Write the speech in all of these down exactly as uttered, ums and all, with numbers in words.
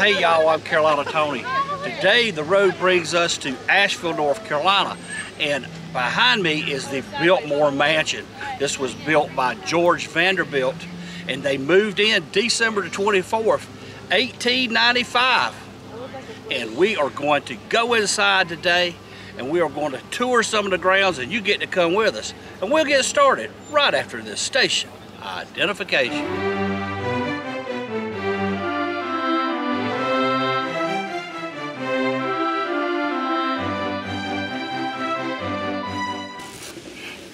Hey y'all, I'm Carolina Tony. Today the road brings us to Asheville, North Carolina, and behind me is the Biltmore Mansion. This was built by George Vanderbilt, and they moved in December the twenty-fourth, eighteen ninety-five. And we are going to go inside today, and we are going to tour some of the grounds, and you get to come with us. And we'll get started right after this station identification.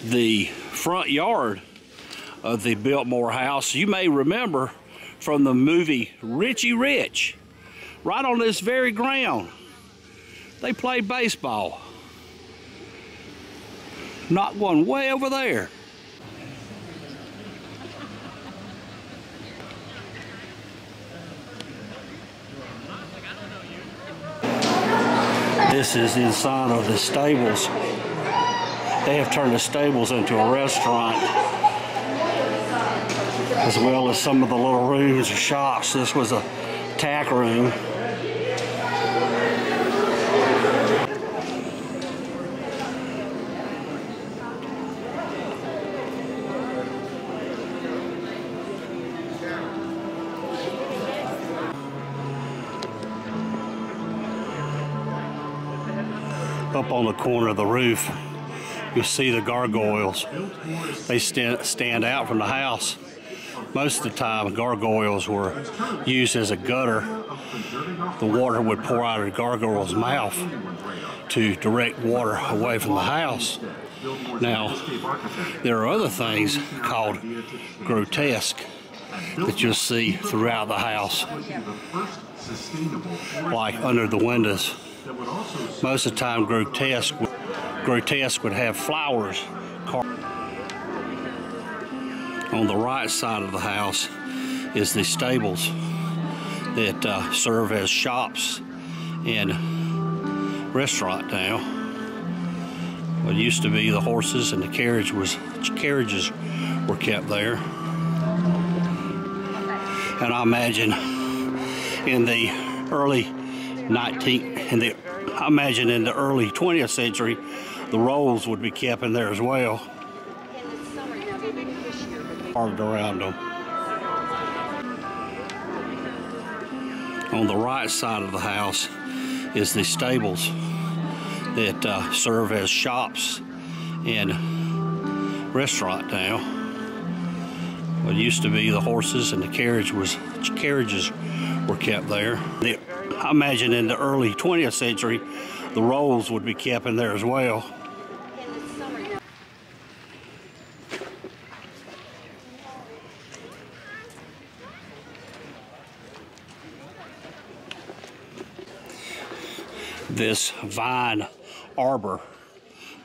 The front yard of the Biltmore House, you may remember from the movie Richie Rich. Right on this very ground, they played baseball. Knock one way over there. This is inside of the stables. They have turned the stables into a restaurant, as well as some of the little rooms or shops. This was a tack room. Up on the corner of the roof, you'll see the gargoyles. They st stand out from the house. Most of the time, gargoyles were used as a gutter. The water would pour out of the gargoyle's mouth to direct water away from the house. Now, there are other things called grotesque that you'll see throughout the house, like under the windows. Most of the time, grotesque Grotesque would have flowers carved. On the right side of the house is the stables that uh, serve as shops and restaurant now. What used to be the horses and the carriage was, carriages were kept there. And I imagine in the early nineteenth, in the, I imagine in the early twentieth century, the rolls would be kept in there as well, carved around them. On the right side of the house is the stables that uh, serve as shops and restaurant now. What used to be the horses and the carriage was, carriages were kept there. The, I imagine in the early twentieth century, the rolls would be kept in there as well. This vine arbor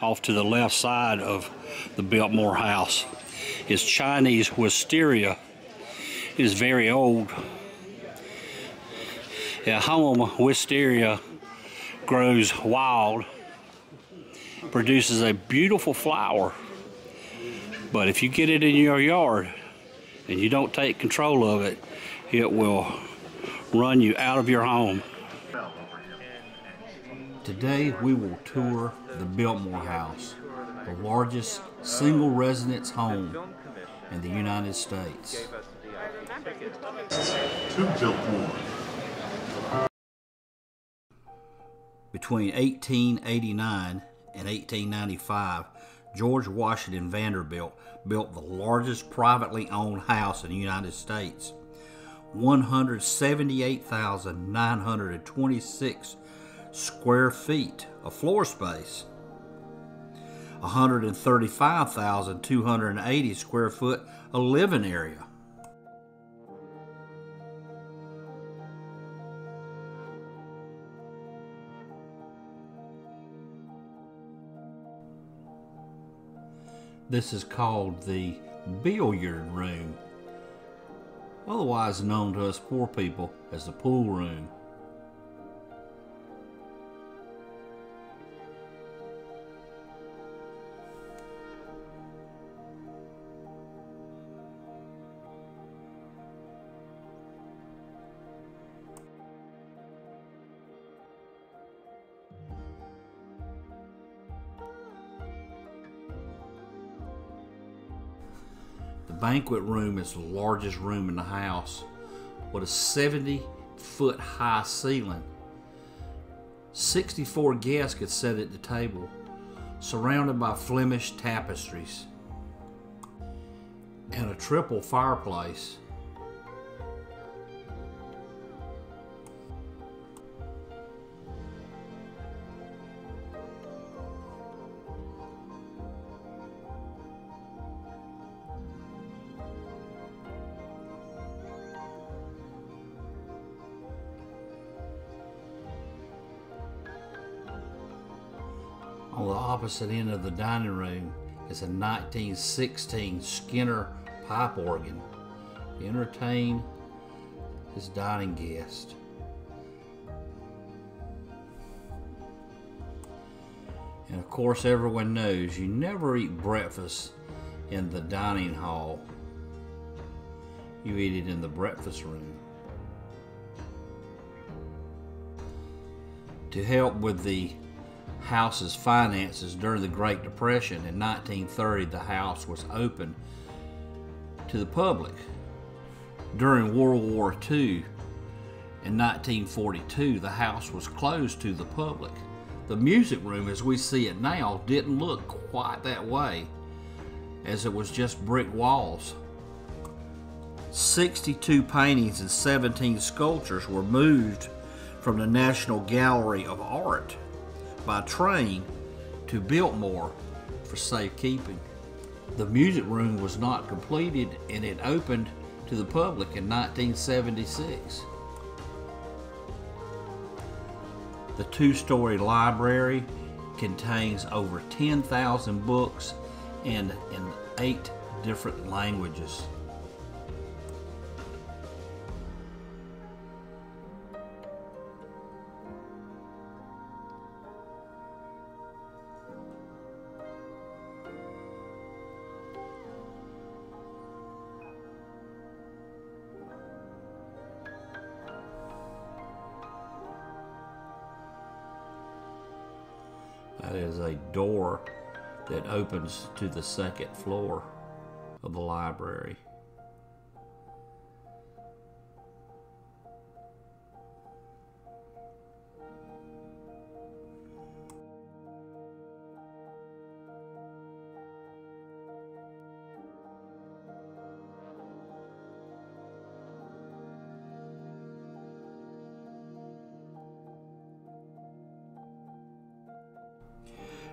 off to the left side of the Biltmore House is Chinese wisteria. It is very old. At home, wisteria grows wild, produces a beautiful flower. But if you get it in your yard and you don't take control of it, it will run you out of your home. Today we will tour the Biltmore House, the largest single residence home in the United States. To Biltmore. Between eighteen eighty-nine and eighteen ninety-five, George Washington Vanderbilt built the largest privately owned house in the United States. one hundred seventy-eight thousand nine hundred twenty-six square feet of floor space, one hundred thirty-five thousand two hundred eighty square foot of living area. This is called the billiard room, otherwise known to us poor people as the pool room. banquet room is the largest room in the house with a seventy foot high ceiling. sixty-four guests could sit at the table, surrounded by Flemish tapestries and a triple fireplace. On the opposite end of the dining room is a nineteen sixteen Skinner pipe organ to entertain his dining guest. And of course, everyone knows you never eat breakfast in the dining hall. You eat it in the breakfast room. To help with the house's finances during the Great Depression in nineteen thirty, the house was open to the public. During World War Two in nineteen forty-two, the house was closed to the public. The music room as we see it now didn't look quite that way, as it was just brick walls. sixty-two paintings and seventeen sculptures were moved from the National Gallery of Art by train to Biltmore for safekeeping. The music room was not completed and it opened to the public in nineteen seventy-six. The two-story library contains over ten thousand books in, in eight different languages. That is a door that opens to the second floor of the library.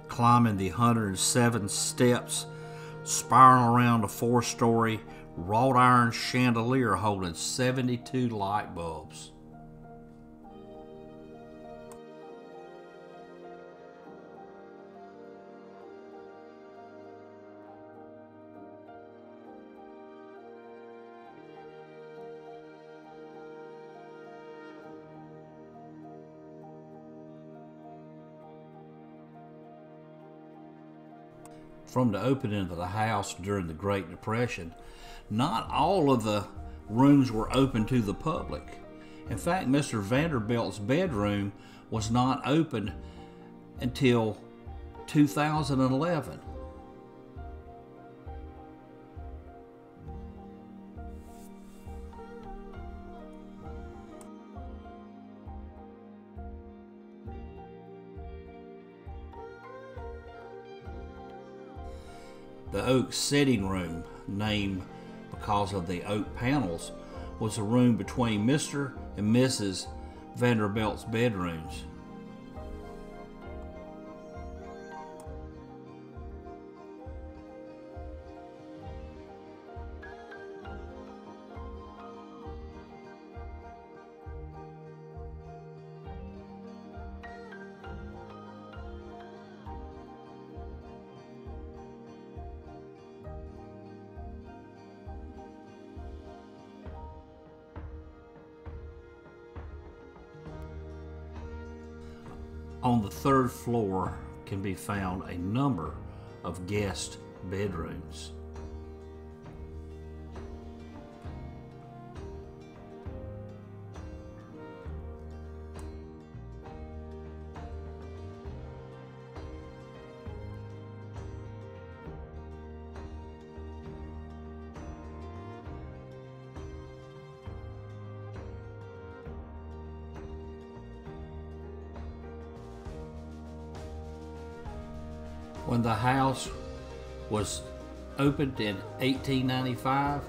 Climbing the one hundred seven steps, spiraling around a four-story wrought iron chandelier holding seventy-two light bulbs. From the opening of the house during the Great Depression, not all of the rooms were open to the public. In fact, Mister Vanderbilt's bedroom was not open until two thousand eleven. The oak sitting room, named because of the oak panels, was a room between Mister and Missus Vanderbilt's bedrooms. On the third floor can be found a number of guest bedrooms. When the house was opened in eighteen ninety-five,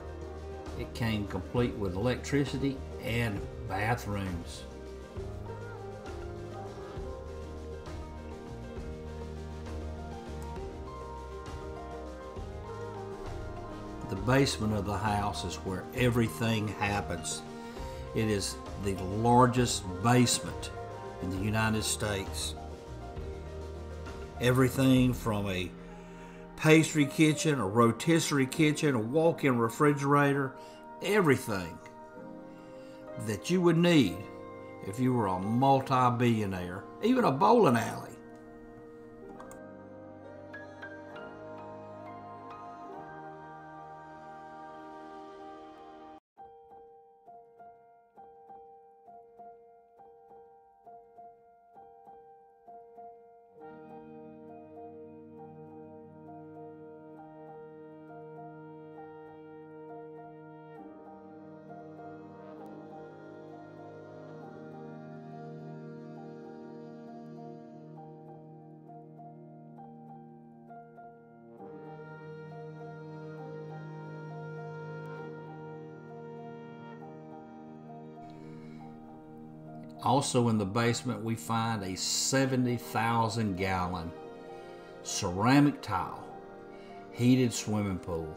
it came complete with electricity and bathrooms. The basement of the house is where everything happens. It is the largest basement in the United States. Everything from a pastry kitchen, a rotisserie kitchen, a walk-in refrigerator, everything that you would need if you were a multi-billionaire, even a bowling alley. Also in the basement, we find a seventy thousand gallon ceramic tile heated swimming pool.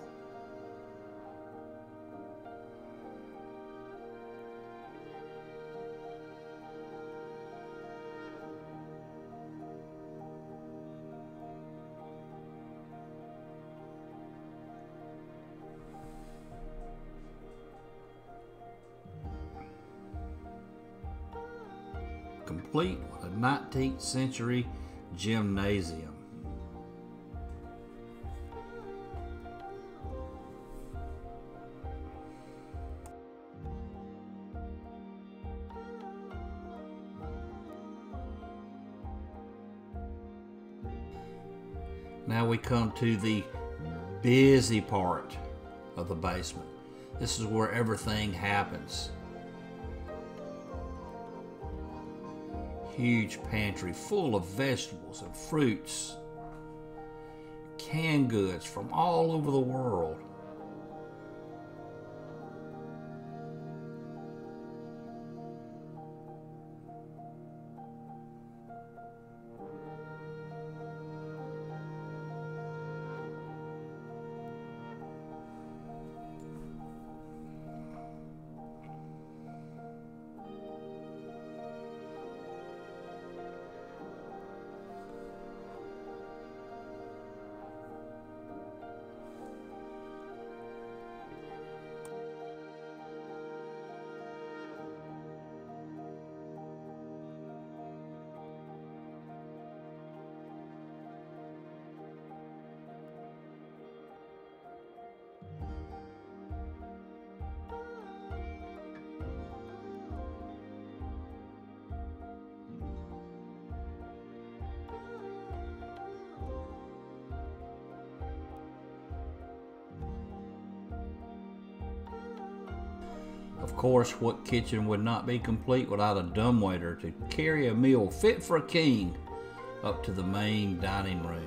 Complete with a nineteenth century gymnasium. Now we come to the busy part of the basement. This is where everything happens. Huge pantry full of vegetables and fruits, canned goods from all over the world. Of course, what kitchen would not be complete without a dumbwaiter to carry a meal fit for a king up to the main dining room.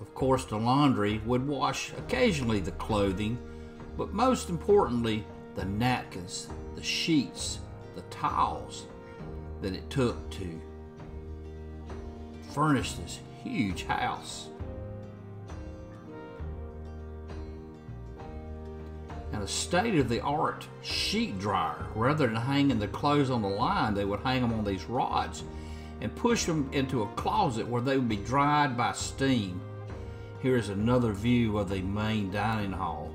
Of course, the laundry would wash occasionally the clothing, but most importantly, the napkins, the sheets, the towels that it took to furnish this huge house. And a state-of-the-art sheet dryer. Rather than hanging the clothes on the line, they would hang them on these rods and push them into a closet where they would be dried by steam. Here is another view of the main dining hall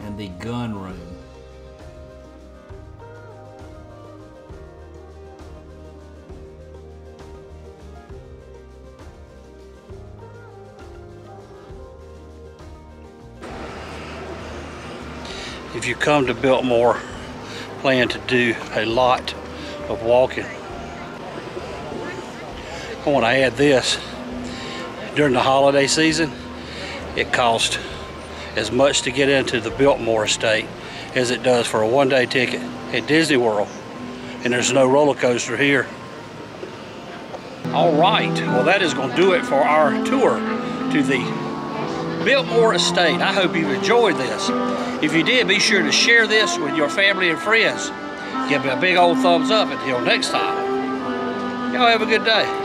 and the gun room. If you come to Biltmore, plan to do a lot of walking. I want to add this. During the holiday season, it costs as much to get into the Biltmore estate as it does for a one-day ticket at Disney World. And there's no roller coaster here. All right, well, that is going to do it for our tour to the Biltmore estate. I hope you've enjoyed this. If you did, be sure to share this with your family and friends. Give me a big old thumbs up. Until next time, y'all have a good day.